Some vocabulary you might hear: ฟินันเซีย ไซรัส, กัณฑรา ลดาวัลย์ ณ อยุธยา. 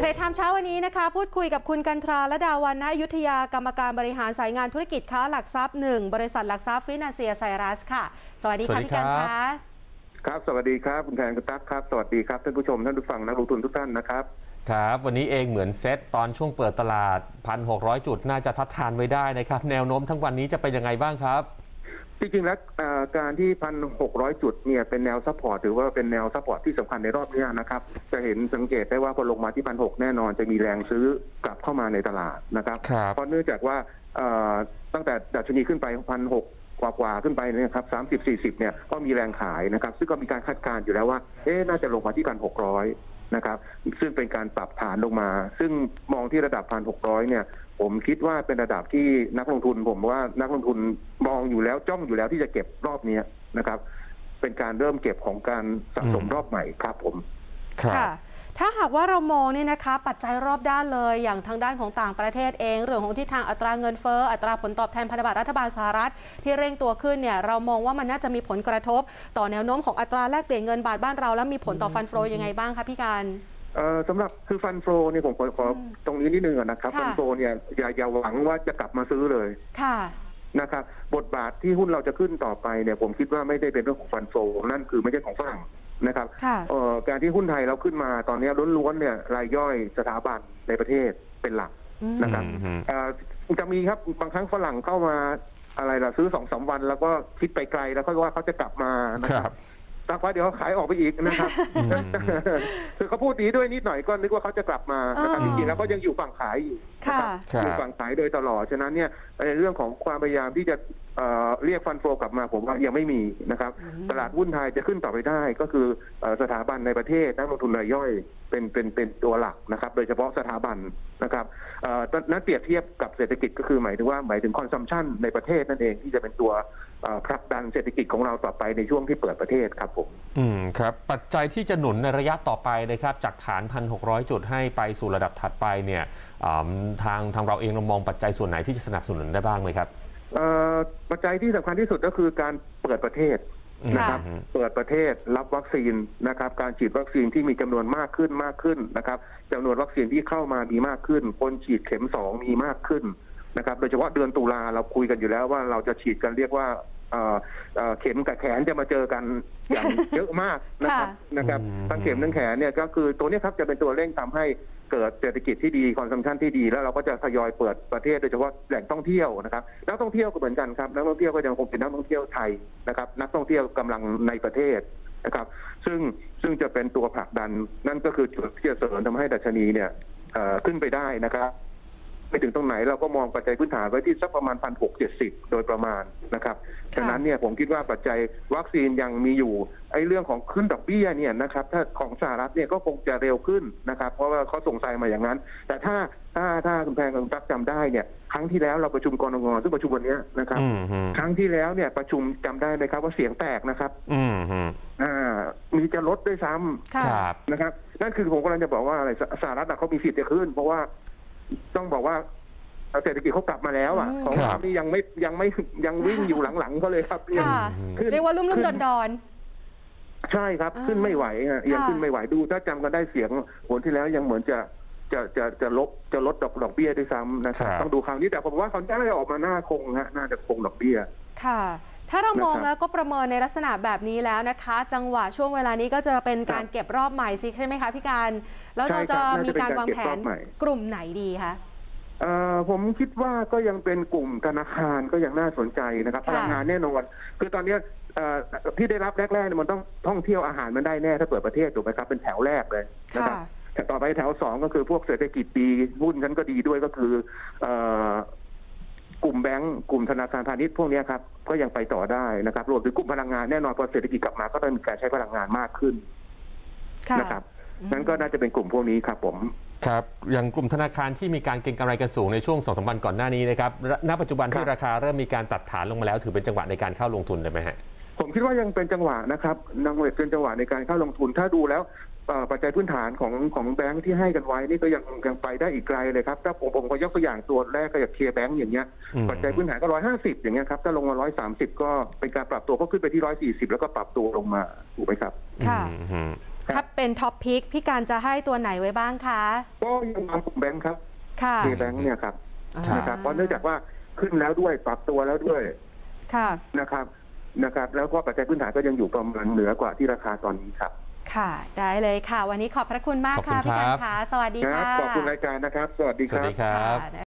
เทรดไทม์เช้าวันนี้นะคะพูดคุยกับคุณกันทราลดาวรรณอยุธยากรรมการบริหารสายงานธุรกิจค้าหลักทรัพย์1บริษัทหลักทรัพย์ฟินาเซียไซรัสค่ะสวัสดีค่ะพี่กันค่ะครับสวัสดีครับคุณแทนคุณตั๊กครับสวัสดีครับท่านผู้ชมท่านผู้ฟังนักลงทุนทุกท่านนะครับครับวันนี้เองเหมือนเซตตอนช่วงเปิดตลาด 1,600 จุดน่าจะทัดทานไว้ได้นะครับแนวโน้มทั้งวันนี้จะเป็นยังไงบ้างครับจริงๆแล้วการที่ 1,600 จุดเนี่ยเป็นแนวซัพพอร์ตถือว่าเป็นแนวซัพพอร์ตที่สำคัญในรอบนี้นะครับจะเห็นสังเกตได้ว่าพอลงมาที่ 1,600 แน่นอนจะมีแรงซื้อกลับเข้ามาในตลาดนะครับเพราะเนื่องจากว่าตั้งแต่ดัชนีขึ้นไป 1,600กว่าขึ้นไปนะครับ 30-40 เนี่ยก็มีแรงขายนะครับซึ่งก็มีการคาดการณ์อยู่แล้วว่าน่าจะลงมาที่ 1,600 นะครับซึ่งเป็นการปรับฐานลงมาซึ่งมองที่ระดับ 1,600 เนี่ยผมคิดว่าเป็นระดับที่นักลงทุนผมว่านักลงทุนมองอยู่แล้วจ้องอยู่แล้วที่จะเก็บรอบนี้นะครับเป็นการเริ่มเก็บของการสะสมรอบใหม่ครับผมค่ะถ้าหากว่าเรามองเนี่ยนะคะปัจจัยรอบด้านเลยอย่างทางด้านของต่างประเทศเองเรื่องของทิศทางอัตราเงินเฟ้ออัตราผลตอบแทนพันธบัตรรัฐบาลสหรัฐที่เร่งตัวขึ้นเนี่ยเรามองว่ามันน่าจะมีผลกระทบต่อแนวโน้มของอัตราแลกเปลี่ยนเงินบาทบ้านเราแล้วมีผลต่อฟันโฟยังไงบ้างคะพี่การสำหรับคือฟันโฟเนี่ยผมขอตรงนี้นิดนึงนะครับฟันโฟเนี่ยอย่าหวังว่าจะกลับมาซื้อเลยค่ะนะครับบทบาทที่หุ้นเราจะขึ้นต่อไปเนี่ยผมคิดว่าไม่ได้เป็นเรื่องของฟันโฟนั่นคือไม่ใช่ของฝรั่งนะครับการที่หุ้นไทยเราขึ้นมาตอนนี้ล้วนๆเนี่ยรายย่อยสถาบันในประเทศเป็นหลักนะครับจะมีครับบางครั้งฝรั่งเข้ามาอะไรล่ะซื้อ 2-3 วันแล้วก็คิดไปไกลแล้วค่อยว่าเขาจะกลับมานะครับสักพักเดี๋ยวเขาขายออกไปอีกนะครับคือเขาพูดดีด้วยนิดหน่อยก็นึกว่าเขาจะกลับมานะครับจริงๆแล้วก็ยังอยู่ฝั่งขายอยู่ฝั่งขายโดยตลอดฉะนั้นเนี่ยในเรื่องของความพยายามที่จะเรียกฟันโฟกลับมาผมว่ายังไม่มีนะครับตลาดหุ้นไทยจะขึ้นต่อไปได้ก็คือสถาบันในประเทศนักลงทุนรายย่อยเป็นตัวหลักนะครับโดยเฉพาะสถาบันนะครับนั้นเปรียบเทียบกับเศรษฐกิจก็คือหมายถึงคอนซัมชันในประเทศนั่นเองที่จะเป็นตัวผลักดันเศรษฐกิจของเราต่อไปในช่วงที่เปิดประเทศครับผมครับปัจจัยที่จะหนุนในระยะต่อไปนะครับจากฐาน 1,600 จุดให้ไปสู่ระดับถัดไปเนี่ยทางเราเองมองปัจจัยส่วนไหนที่จะสนับสนุนได้บ้างไหมครับปัจจัยที่สำคัญที่สุดก็คือการเปิดประเทศนะครับเปิดประเทศรับวัคซีนนะครับการฉีดวัคซีนที่มีจำนวนมากขึ้นนะครับจำนวนวัคซีนที่เข้ามามีมากขึ้นคนฉีดเข็ม2มีมากขึ้นนะครับโดยเฉพาะเดือนตุลาเราคุยกันอยู่แล้วว่าเราจะฉีดกันเรียกว่าเข็มกับแขนจะมาเจอกันอย่างเยอะมากนะครับทั้งเข็มทั้งแขนเนี่ยก็คือตัวนี้ครับจะเป็นตัวเร่งทำให้เกิดเศรษฐกิจที่ดีคอนซัมชันที่ดีแล้วเราก็จะทยอยเปิดประเทศโดยเฉพาะแหล่งท่องเที่ยวนะครับนักท่องเที่ยวก็เหมือนกันครับนักท่องเที่ยวก็ยังคงเป็นนักท่องเที่ยวไทยนะครับนักท่องเที่ยวกำลังในประเทศนะครับซึ่งจะเป็นตัวผลักดันนั่นก็คือจุดที่จะเสริมทำให้ดัชนีเนี่ยขึ้นไปได้นะครับไปถึงตรงไหนเราก็มองปัจจัยพื้นฐานไว้ที่สักประมาณ 1,670 โดยประมาณนะครับฉะนั้นเนี่ยผมคิดว่าปัจจัยวัคซีนยังมีอยู่ไอ้เรื่องของขึ้นดอกเบี้ยเนี่ยนะครับถ้าของสหรัฐเนี่ยก็คงจะเร็วขึ้นนะครับเพราะว่าเขาส่งสัญญาณมาอย่างนั้นแต่ถ้าคุณแพงคุณตั๊กจำได้เนี่ยครั้งที่แล้วเราประชุมกรงซึ่งประชุมวันนี้นะครับครั้งที่แล้วเนี่ยประชุมจำได้ไหมครับว่าเสียงแตกนะครับมีจะลดด้วยซ้ำนะครับนั่นคือผมกำลังจะบอกว่าอะไรสหรัฐเขามีสิทธิ์จะขึ้นเพราะว่าต้องบอกว่าเศรษฐกิจเขากลับมาแล้วอ่ะของเรานี่ยังวิ่งอยู่หลังๆก็เลยครับเรียกว่าลุ่มๆดอนๆใช่ครับขึ้นไม่ไหวฮะยังขึ้นไม่ไหวดูถ้าจำกันได้เสียงผลที่แล้วยังเหมือนจะลดดอกเบี้ยด้วยซ้ำนะครับต้องดูครั้งนี้แต่ผมว่าเขาได้ออกมาหน้าคงฮะน่าจะคงดอกเบี้ยค่ะถ้าเรามองแล้วก็ประเมินในลักษณะแบบนี้แล้วนะคะจังหวะช่วงเวลานี้ก็จะเป็นการเก็บรอบใหม่ใช่ไหมคะพี่การแล้วเราจะมีการวางแผนกลุ่มไหนดีคะผมคิดว่าก็ยังเป็นกลุ่มธนาคารก็ยังน่าสนใจนะครับพลังงานแน่นอนคือตอนนี้ที่ได้รับแรกๆมันต้องท่องเที่ยวอาหารมันได้แน่ถ้าเปิดประเทศถูกไหมครับเป็นแถวแรกเลยนะครับแต่ต่อไปแถว2ก็คือพวกเศรษฐกิจดีหุ้นนั้นก็ดีด้วยก็คือกลุ่มแบงก์กลุ่มธนาคารพาณิชย์พวกนี้ครับก็ยังไปต่อได้นะครับรวมถึงกลุ่มพลังงานแน่นอนพอเศรษฐกิจกลับมาก็ต้องมีการใช้พลังงานมากขึ้นนะครับนั้นก็น่าจะเป็นกลุ่มพวกนี้ครับผมครับอย่างกลุ่มธนาคารที่มีการเก็งกำไรกันสูงในช่วง 2-3 วันก่อนหน้านี้นะครับณปัจจุบันที่ราคาเริ่มมีการปรับฐานลงมาแล้วถือเป็นจังหวะในการเข้าลงทุนได้ไหมฮะผมคิดว่ายังเป็นจังหวะนะครับนักเวทเป็นจังหวะในการเข้าลงทุนถ้าดูแล้วปัจจัยพื้นฐานของแบงค์ที่ให้กันไว้นี่ก็ยังไปได้อีกไกลเลยครับถ้าผมก็ยกตัวอย่างตัวแรกก็อย่างเคลียร์แบงค์อย่างเงี้ยปัจจัยพื้นฐานก็150อย่างเงี้ยครับถ้าลงมา130ก็เป็นการปรับตัวก็ขึ้นไปที่140แล้วก็ปรับตัวลงมาถูกไหมครับค่ะ ถ้าเป็นท็อปพิกพี่การจะให้ตัวไหนไว้บ้างคะก็ยังนำกลุ่มแบงค์ครับค่ะแบงค์เนี่ยครับนะครับเพราะเนื่องจากว่าขึ้นแล้วด้วยปรับตัวแล้วด้วยค่ะนะครับแล้วก็ปัจจัยพื้นฐานก็ยังอยู่ประมาณเหนือกว่าที่ราคาตอนนี้ครับค่ะได้เลยค่ะวันนี้ขอบพระคุณมากค่ะพี่การค่ะสวัสดีค่ะขอบคุณรายการนะครับสวัสดีครับ